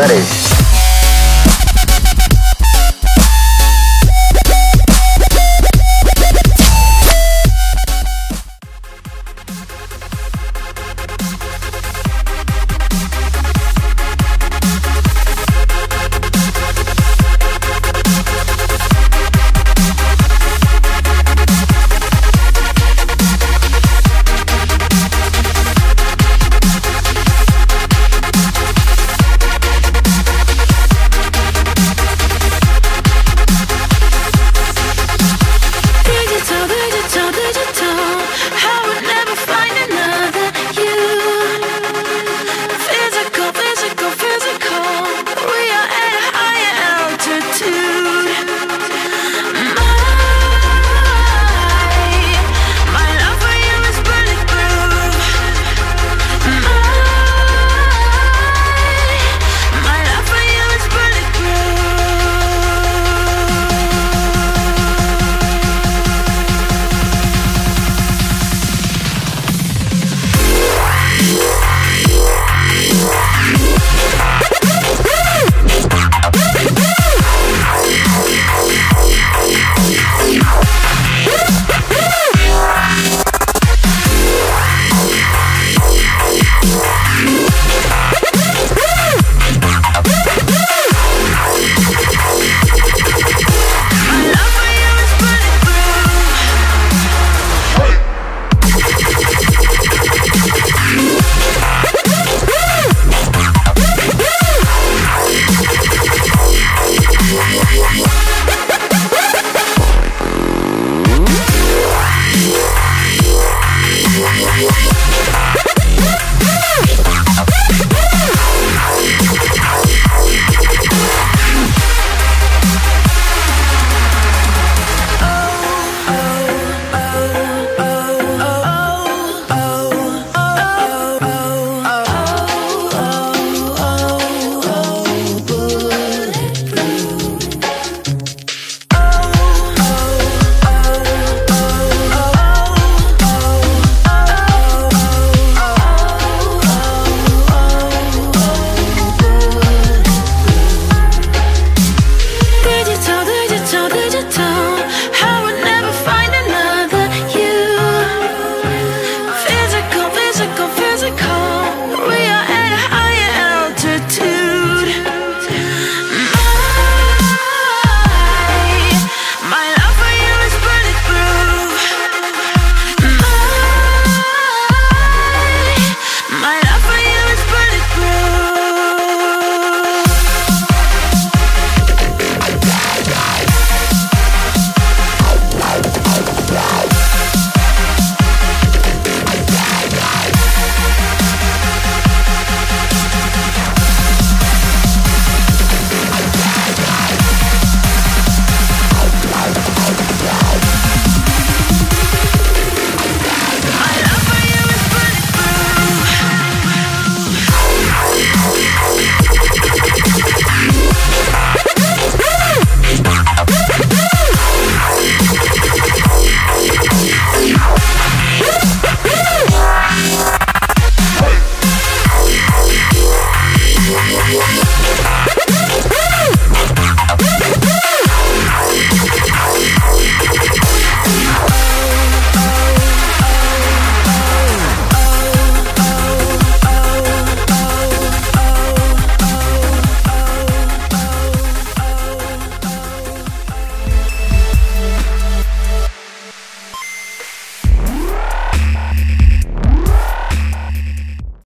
ready.